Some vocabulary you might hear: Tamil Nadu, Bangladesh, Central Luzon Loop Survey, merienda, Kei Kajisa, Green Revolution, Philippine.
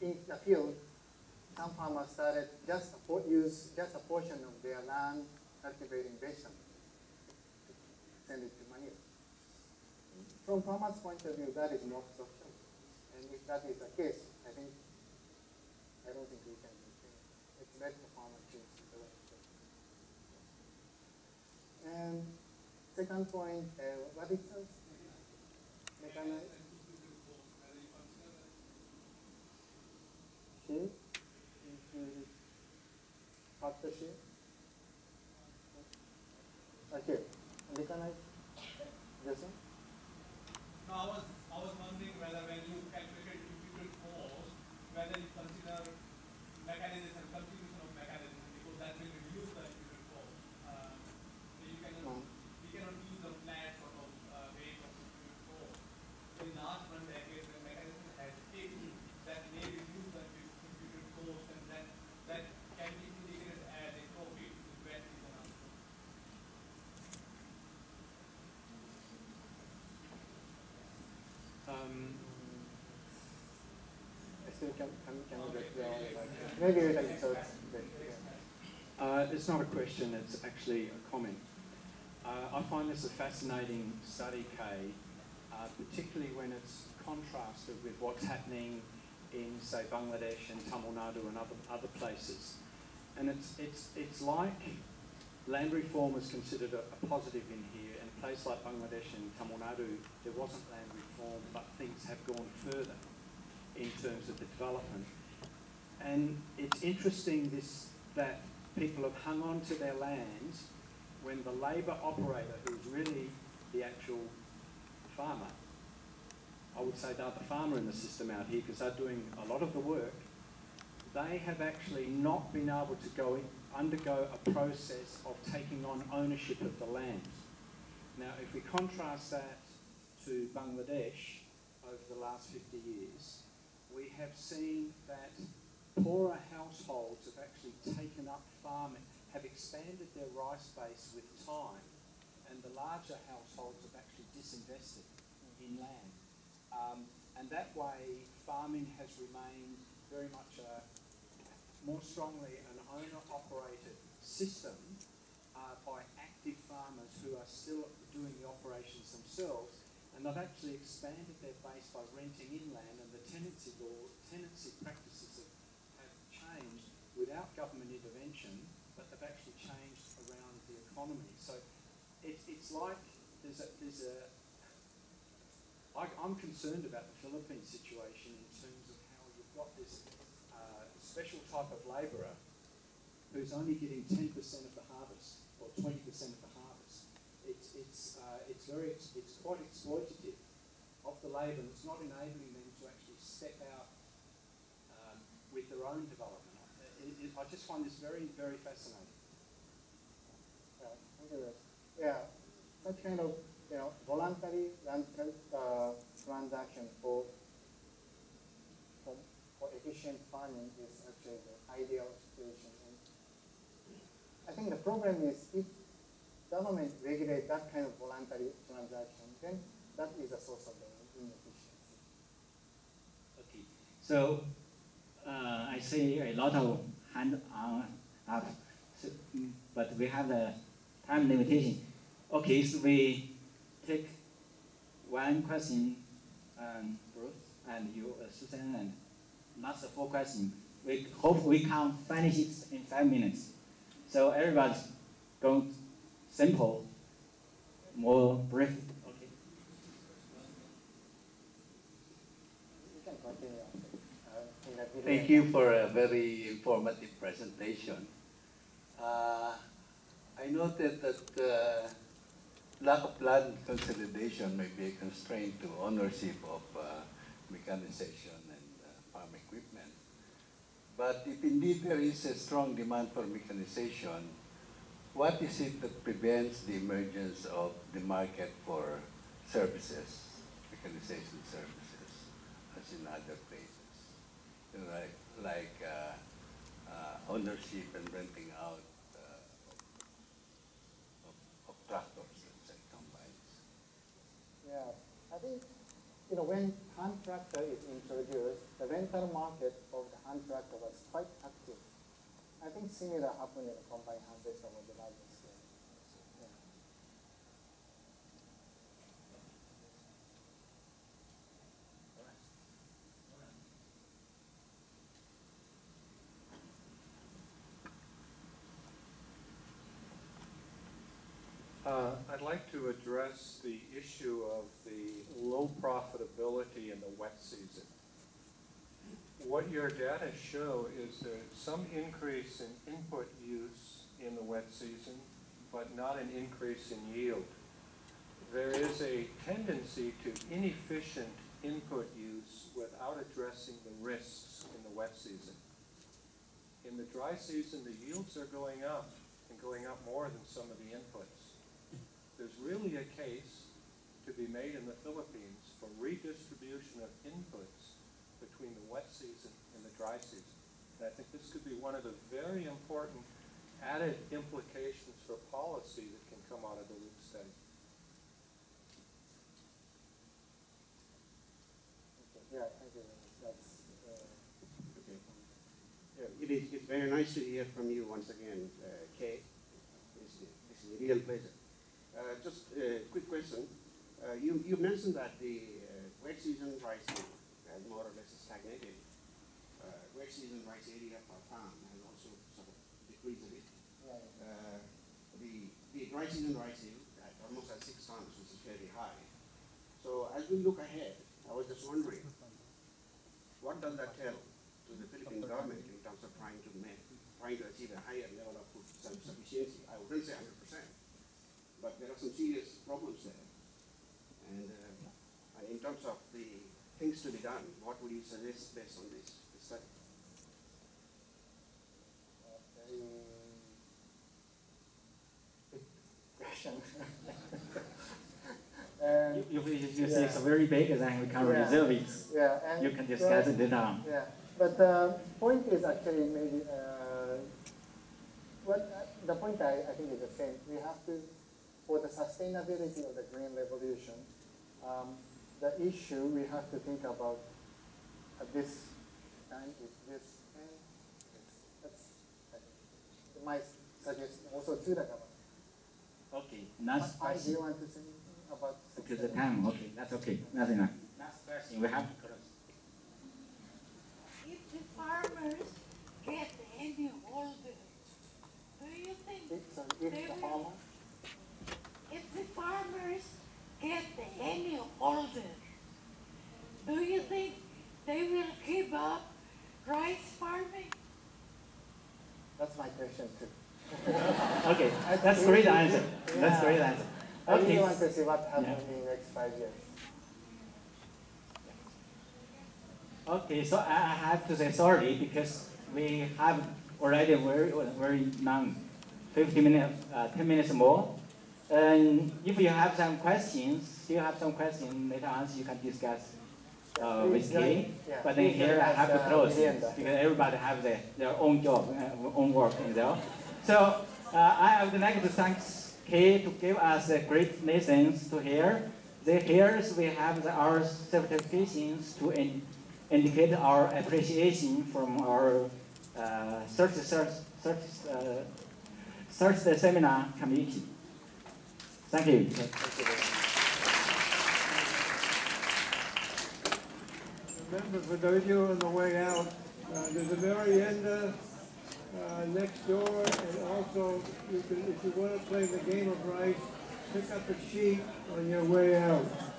in the field, some farmers started use just a portion of their land cultivating vegetables to send it to manure. From farmers' point of view, that is more absorption. And if that is the case, I don't think we can maintain it. It's better for farmers to use the right thing. And second point, what it says? Mechanized. Shield. After shield. Okay. Mechanized. Yes, sir? No, I was wondering whether when you calculate integral cost, whether you consider mechanization, contribution of mechanization, because that will reduce the integral cost. So you cannot, we cannot use a flat sort of weight of integral cost. So in the last 1 decade, the mechanization has taken that may reduce the integral cost, and that can be indicated as a profit. It's not a question, it's actually a comment. I find this a fascinating study, Kei, particularly when it's contrasted with what's happening in, say, Bangladesh and Tamil Nadu and other places. And it's like land reform is considered a positive in here, and a place like Bangladesh and Tamil Nadu, there wasn't land reform, but things have gone further in terms of the development. And it's interesting that people have hung on to their lands when the labour operator, who's really the actual farmer, I would say they're the farmer in the system out here because they're doing a lot of the work, they have actually not been able to undergo a process of taking on ownership of the land. Now, if we contrast that to Bangladesh over the last 50 years, we have seen that poorer households have actually taken up farming, have expanded their rice base with time, and the larger households have actually disinvested in land. And that way, farming has remained very much more strongly an owner-operated system by active farmers who are still doing the operations themselves, and they've actually expanded their base by renting inland, and the tenancy practices have changed without government intervention, but they've actually changed around the economy. So it's like I'm concerned about the Philippine situation in terms of how you've got this special type of labourer who's only getting 10% of the harvest or 20% of the harvest. It's quite exploitative of the labour, and it's not enabling them to actually step out with their own development. I just find this very, very fascinating. Yeah, that kind of voluntary transaction for efficient farming is actually the ideal situation. And I think the problem is if government regulates that kind of voluntary transaction, then that is a source of inefficiency. Okay, so I see a lot of hand up, but we have the time limitation. Okay, so we take one question, Bruce, and you, Susan, and last 4 questions. We hope we can finish it in 5 minutes. So everybody's going simple, more brief. Okay. Thank you for a very informative presentation. I noted that lack of land consolidation may be a constraint to ownership of mechanization farm equipment. But if indeed there is a strong demand for mechanization, what is it that prevents the emergence of the market for services, mechanization services, as in other places? You know, like ownership and renting out of tractors, let's say, combines. Yeah, I think when hand tractor is introduced, the rental market Amtrak was quite active. I think similar happened in the combined harvest over the last year. Yeah. I'd like to address the issue of the low profitability in the wet season. What your data show is there's some increase in input use in the wet season, but not an increase in yield. There is a tendency to inefficient input use without addressing the risks in the wet season. In the dry season, the yields are going up, and going up more than some of the inputs. There's really a case to be made in the Philippines for redistribution of inputs between the wet season and the dry season. And I think this could be one of the very important added implications for policy that can come out of the loop study. Okay. Yeah, I agree. That's, okay. Yeah, it's very nice to hear from you once again, Kei. This is a real pleasure. Just a quick question. You mentioned that the wet season, dry season, has more or less stagnated. Wet season rice area per farm has also sort of decreased a bit. The dry season rice is almost at 6 tons, which is very high. So as we look ahead, I was just wondering, what does that tell to the Philippine government in terms of trying to achieve a higher level of food self-sufficiency? I wouldn't say 100%, but there are some serious problems there. And in terms of the things to be done, what would you suggest based on this study? Good question. You say it's very big and then we can reserve it. Yeah, and you can discuss it later. Yeah. But the point is actually maybe, the point I think is the same. We have to, for the sustainability of the Green Revolution, the issue we have to think about at this time is this, and that's my suggestion also to the government. Okay, last question. Do you want to say about to the time? Okay, that's okay. That's enough. Last question. We have to close. If the farmers get any older, do you think if the farmers get any older, do you think they will give up rice farming? That's my question too. Okay, that's a great answer. Yeah. That's a great answer. I really want to see what happens in the next 5 years. Okay, so I have to say sorry because we have already very long, 50 minutes, 10 minutes more. And if you have some questions, later on you can discuss with me. Yeah. But then here I have to close because everybody have their own job, own work in there. So I would like to thank Kei to give us a great lessons to hear. Here we have our certifications to indicate our appreciation from our search the seminar committee. Thank you. Remember, for those of you on the way out, there's a merienda next door, and also, if you want to play the game of rice, pick up a sheet on your way out.